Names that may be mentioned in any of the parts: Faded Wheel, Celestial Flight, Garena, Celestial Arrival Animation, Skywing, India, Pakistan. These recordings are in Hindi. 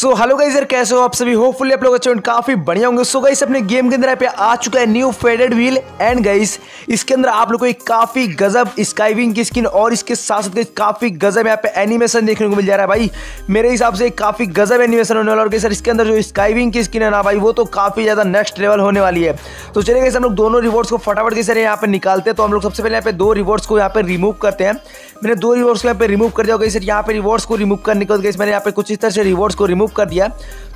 सो हेलो गाइस यार, कैसे हो आप सभी। होपफुली आप लोग अच्छे होंगे, काफी बढ़िया होंगे। सो गाइस अपने गेम के अंदर पे आ चुका है new faded wheel and guys इसके अंदर आप लोग को एक काफी गजब स्काईविंग की स्किन और इसके साथ साथ काफी गजब यहाँ पे एनिमेशन देखने को मिल जा रहा है। भाई मेरे हिसाब से काफी गजब एनिमेशन होने वाला और गाइस इसके अंदर जो स्काईविंग की स्किन है ना भाई, वो तो काफी ज्यादा नेक्स्ट लेवल होने वाली है। तो चलिए गाइस हम लोग दोनों रिवॉर्ड्स को फटाफट के सर यहाँ पे निकालते हैं। तो हम लोग सबसे पहले यहाँ पे दो रिवॉर्ड्स को यहाँ पे रिमूव करते हैं। मैंने दो रिवॉर्ड्स को यहाँ पे रिमूव कर दिया। गाइस सर यहाँ पे रिवॉर्ड्स को रिमूव करने के बाद गाइस मैंने यहाँ पे कुछ इस तरह से रिवॉर्ड्स को मूव कर दिया।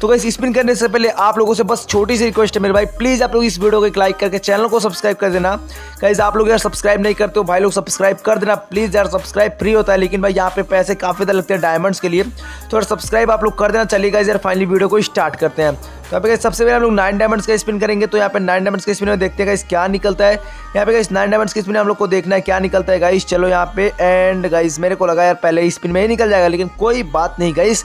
तो गाइस स्पिन करने से पहले आप लोगों से बस छोटी सी रिक्वेस्ट है मेरे भाई, प्लीज आप लोग इस वीडियो को एक लाइक करके चैनल को सब्सक्राइब कर देना। गाइस आप लोग यार सब्सक्राइब नहीं करते हो, भाई लोग सब्सक्राइब कर देना प्लीज यार। सब्सक्राइब फ्री होता है लेकिन भाई यहाँ पे पैसे काफी ज्यादा लगते हैं डायमंड्स के लिए, तो यार सब्सक्राइब आप लोग कर देना। चलिए गाइस यार फाइनली वीडियो को स्टार्ट करते हैं। तो यहाँ पे सबसे पहले हम लोग 9 डायमंड्स का स्पिन करेंगे। तो यहाँ पे 9 डायमंड्स के स्पिन में देखते हैं गाइस क्या निकलता है। यहाँ पे गाइस 9 डायमंड्स के स्पिन में हम लोग को देखना है क्या निकलता है गाइस। चलो यहाँ पे एंड गाइस मेरे को लगा यार पहले स्पिन में ही निकल जाएगा, लेकिन कोई बात नहीं गाइस।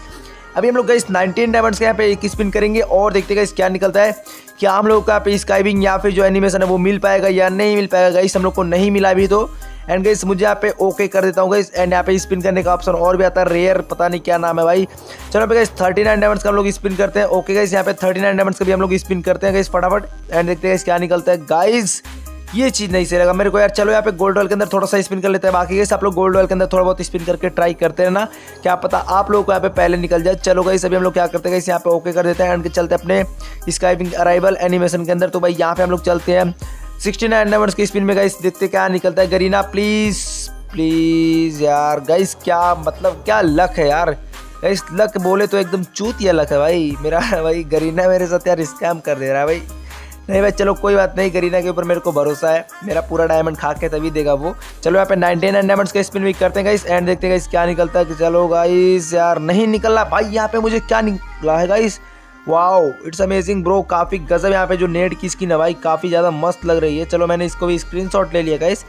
अभी हम लोग गाइस 19 डायमंड्स के यहाँ पे एक स्पिन करेंगे और देखते हैं गाइस क्या निकलता है। क्या हम लोग को यहाँ पे स्काइविंग या फिर जो एनिमेशन है वो मिल पाएगा या नहीं मिल पाएगा। गाइस हम लोग को नहीं मिला अभी तो एंड गाइस मुझे यहाँ पे ओके कर देता हूँ गाइस। एंड यहाँ पे स्पिन करने का ऑप्शन और भी आता है, रेयर पता नहीं क्या नाम है भाई। चलो पे गाइस 39 डायमंड्स का हम लोग स्पिन करते हैं। ओके गाइस यहाँ पे 39 डायमंड्स का भी हम लोग स्पिन करते हैं गाइस फटाफट एंड देखते हैं गाइस क्या निकलता है। गाइस ये चीज़ नहीं सही लगा मेरे को यार। चलो यहाँ पे गोल्ड वॉल के अंदर थोड़ा सा स्पिन कर लेते हैं। बाकी गाइस आप लोग गोल्ड वॉल के अंदर थोड़ा बहुत स्पिन करके ट्राई करते रहना, क्या पता आप लोगों को यहाँ पे पहले निकल जाए। चलो गाइस अभी हम लोग क्या करते हैं गाइस यहाँ पे ओके कर देते हैं एंड चलते हैं अपने स्काईविंग अराइवल एनिमेशन के अंदर। तो भाई यहाँ पे हम लोग चलते हैं 69 डायमंड्स के स्पिन में गाइस, देखते क्या निकलता है। गरीना प्लीज़ प्लीज़ यार गाइस, क्या मतलब क्या लक है यार गाइस। लक बोले तो एकदम चूतिया लक है भाई मेरा। भाई गरीना मेरे साथ यार स्कैम कर दे रहा है भाई। नहीं भाई चलो कोई बात नहीं, गरीना के ऊपर मेरे को भरोसा है, मेरा पूरा डायमंड खा के तभी देगा वो। चलो यहाँ पे 99 डायमंड्स का स्पिन भी करते हैं गाइस एंड देखते हैं गाइस क्या निकलता है। कि चलो गाइस यार नहीं निकल रहा भाई। यहाँ पे मुझे क्या निकला है guys, wow it's amazing bro. काफ़ी गजब यहाँ पे जो नेट की स्किन है भाई, काफ़ी ज़्यादा मस्त लग रही है। चलो मैंने इसको भी स्क्रीनशॉट ले लिया गाइस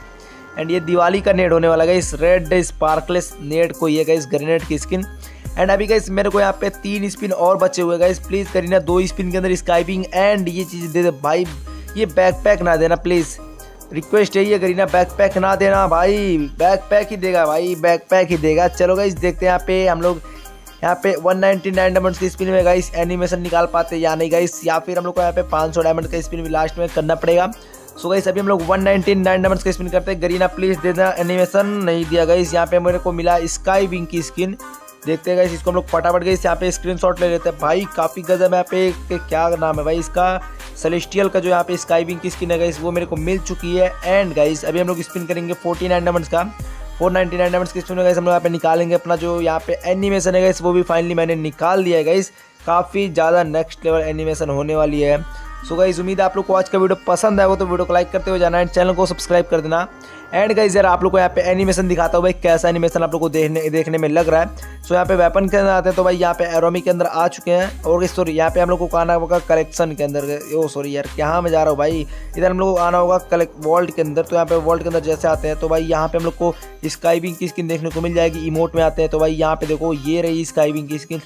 एंड ये दिवाली का नेट होने वाला गाइस, रेड स्पार्कलेस नेट को ये गाइस ग्रेनेड की स्किन। एंड अभी गाइस मेरे को यहाँ पे 3 स्पिन और बचे हुए गाइस। प्लीज़ करीना 2 स्पिन के अंदर स्काइपिंग एंड ये चीज़ दे दे भाई। ये बैकपैक ना देना प्लीज़, रिक्वेस्ट है ये करीना, बैकपैक ना देना भाई। बैकपैक ही देगा भाई, बैकपैक ही देगा। चलो गाइस देखते हैं यहाँ पे हम लोग यहाँ पे 199 डायमंड्स की स्पिन में गाइस एनिमेशन निकाल पाते या नहीं गाइस, या फिर हम लोग को यहाँ पे 500 डायमंड का स्पिन भी लास्ट में करना पड़ेगा। सो गाइस अभी हम लोग 199 डायमंड्स का स्पिन करते हैं। गरीना प्लीज़ दे देना एनिमेशन, नहीं दिया गाइस। यहाँ पे मेरे को मिला स्काई विंग की स्किन, देखते हैं गाइस इसको हम लोग फटाफट गाइस यहाँ पे स्क्रीनशॉट ले लेते हैं। भाई काफ़ी गजब यहाँ पे क्या नाम है भाई इसका, सेलेस्टियल का जो यहाँ पे स्काईविंग की स्किन है गाइस वो मेरे को मिल चुकी है। एंड गाइस अभी हम लोग स्पिन करेंगे 49 डायमंड्स का। 499 डायमंड्स की स्पिन में गाइस हम लोग यहाँ पे निकालेंगे अपना जो यहाँ पे एनिमेशन है गाइस, वो भी फाइनली मैंने निकाल दिया है गाइस। काफ़ी ज़्यादा नेक्स्ट लेवल एनिमेशन होने वाली है। सो गाइस उम्मीद है आप लोग को आज का वीडियो पसंद आएगा, तो वीडियो को लाइक करते हुए जाना एंड चैनल को सब्सक्राइब कर देना। एंड गाइस यार आप लोग को यहाँ पे एनिमेशन दिखाता हूँ भाई, कैसा एनिमेशन आप लोग को देखने में लग रहा है। सो यहाँ पे वेपन के अंदर आते हैं। तो भाई यहाँ पे एरोमी के अंदर आ चुके हैं और सॉरी यहाँ पे हम लोग को आना होगा कलेक्शन के अंदर। ओ सॉरी यार कहाँ मैं जा रहा हूँ भाई, इधर हम लोग को आना होगा कलेक्ट वॉल्ट के अंदर। तो यहाँ पे वॉल्ट के अंदर जैसे आते हैं तो भाई यहाँ पे हम लोग को स्काईविंग की स्किन देखने को मिल जाएगी। इमोट में आते हैं तो भाई यहाँ पे देखो ये रही स्काईविंग की स्किन,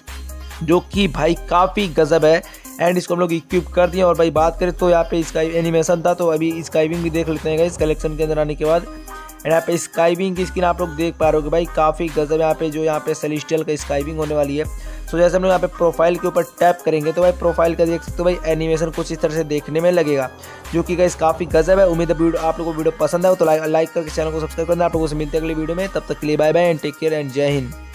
जो कि भाई काफ़ी गजब है एंड इसको हम लोग इक्विप कर दिए। और भाई बात करें तो यहाँ पे स्काई एनिमेशन था, तो अभी स्काईविंग भी देख लेते हैं गाइस कलेक्शन के अंदर आने के बाद। एंड यहाँ पे स्काईविंग की स्किन आप लोग देख पा रहे हो भाई, काफ़ी गजब यहाँ पे जो यहाँ पे सेलेस्टियल का स्काईविंग होने वाली है। सो जैसे हम लोग यहाँ पे प्रोफाइल के ऊपर टैप करेंगे तो भाई प्रोफाइल का देख सकते हो भाई एनिमेशन कुछ इस तरह से देखने में लगेगा, जो कि गाइस काफ़ी गजब है। उम्मीद है वीडियो आप लोगों को वीडियो पसंद है तो लाइक करके चैनल को सब्सक्राइब करना। आप लोगों से मिलते हैं अगले वीडियो में, तब तक के लिए bye bye and take care and जय हिंद।